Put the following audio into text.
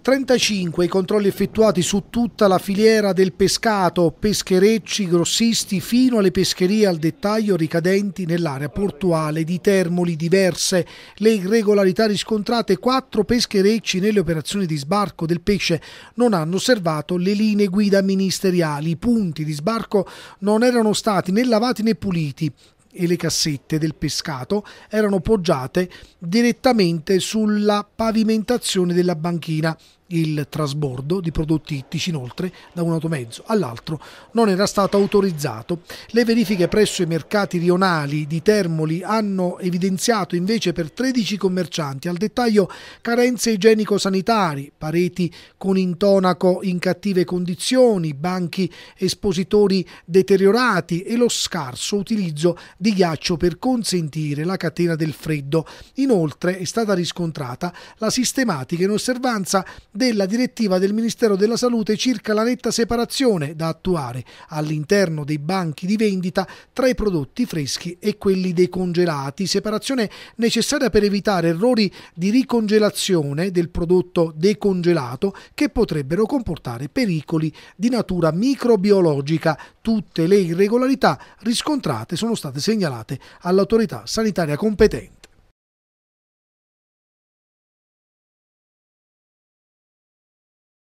35 i controlli effettuati su tutta la filiera del pescato, pescherecci, grossisti, fino alle pescherie al dettaglio ricadenti nell'area portuale di Termoli. Diverse le irregolarità riscontrate: 4 pescherecci nelle operazioni di sbarco del pesce non hanno osservato le linee guida ministeriali, i punti di sbarco non erano stati né lavati né puliti e le cassette del pescato erano poggiate direttamente sulla pavimentazione della banchina. Il trasbordo di prodotti ittici inoltre da un automezzo all'altro non era stato autorizzato. Le verifiche presso i mercati rionali di Termoli hanno evidenziato invece per 13 commercianti al dettaglio carenze igienico-sanitari, pareti con intonaco in cattive condizioni, banchi espositori deteriorati e lo scarso utilizzo di ghiaccio per consentire la catena del freddo. Inoltre è stata riscontrata la sistematica inosservanza della direttiva del Ministero della Salute circa la netta separazione da attuare all'interno dei banchi di vendita tra i prodotti freschi e quelli decongelati, separazione necessaria per evitare errori di ricongelazione del prodotto decongelato che potrebbero comportare pericoli di natura microbiologica. Tutte le irregolarità riscontrate sono state segnalate all'autorità sanitaria competente.